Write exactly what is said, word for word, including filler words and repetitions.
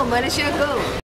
home. Where does she go?